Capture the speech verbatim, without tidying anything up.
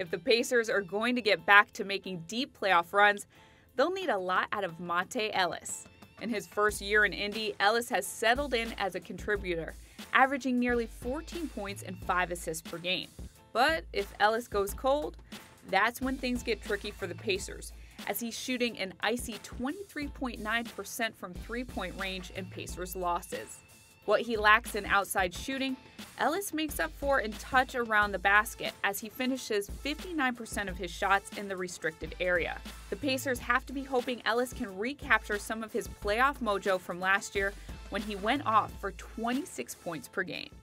If the Pacers are going to get back to making deep playoff runs, they'll need a lot out of Monta Ellis. In his first year in Indy, Ellis has settled in as a contributor, averaging nearly fourteen points and five assists per game. But if Ellis goes cold, that's when things get tricky for the Pacers, as he's shooting an icy twenty-three point nine percent from three-point range in Pacers losses. What he lacks in outside shooting, Ellis makes up for in touch around the basket, as he finishes fifty-nine percent of his shots in the restricted area. The Pacers have to be hoping Ellis can recapture some of his playoff mojo from last year, when he went off for twenty-six points per game.